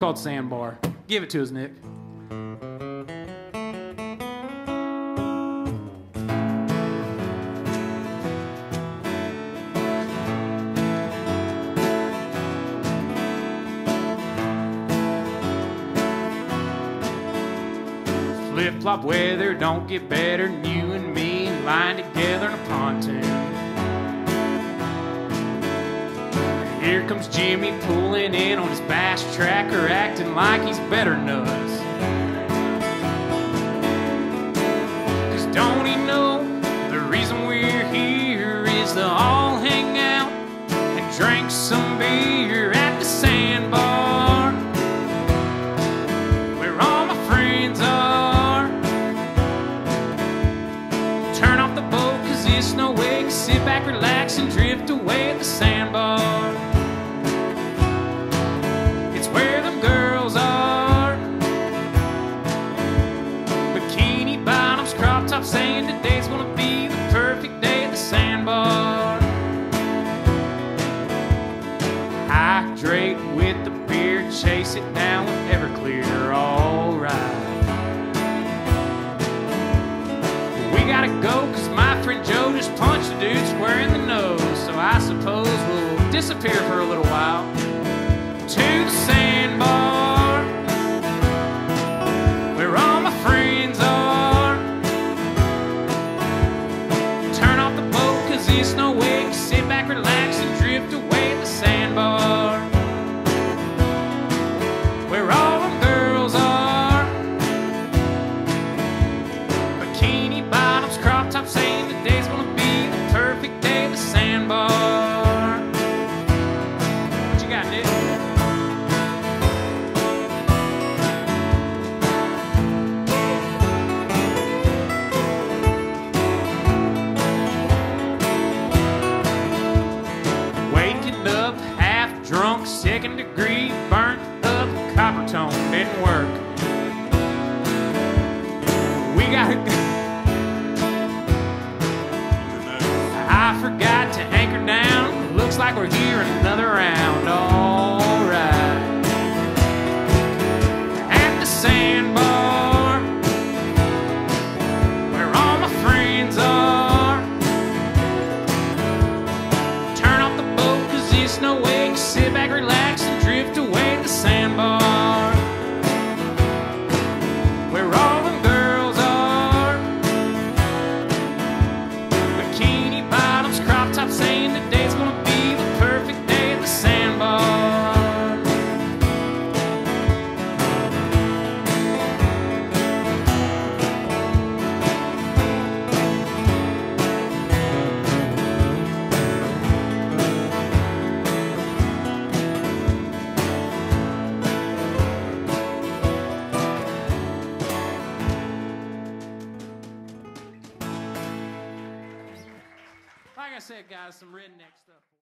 Called Sandbar. Give it to us, Nick. Flip-flop weather don't get better than you and me lying together in a pontoon. Here comes Jimmy pulling in on his bass tracker, acting like he's better than us. 'Cause don't he know the reason we're here is to all hang out and drink some beer at the Sandbar, where all my friends are. No way, can sit back, relax, and drift away at the Sandbar. It's where them girls are. Bikini bottoms, crop tops, saying today's gonna be the perfect day at the Sandbar. Hydrate with the beer, chase it down with Everclear, alright. Gotta go, 'cause my friend Joe just punched a dude square in the nose, so I suppose we'll disappear for a little while to the Sandbar, where all my friends are. Turn off the boat, 'cause it's no wake, sit back, relax, and drift away at the Sandbar, where all my girls are. Bikini by crop top, saying the day's gonna be the perfect day at the Sandbar. What you got, Nick? Waking up half drunk, second degree, burnt up, Coppertone didn't work. We gotta. I forgot to anchor down. Looks like we're here another round. Alright. At the Sandbar, where all my friends are. Turn off the boat, 'cause it's no wake. Sit back, relax, and drift away at the Sandbar, where all them girls are. Bikini bottoms, crop tops, saying the day's gonna be the perfect day at the Sandbar. Like I said, guys, some redneck stuff.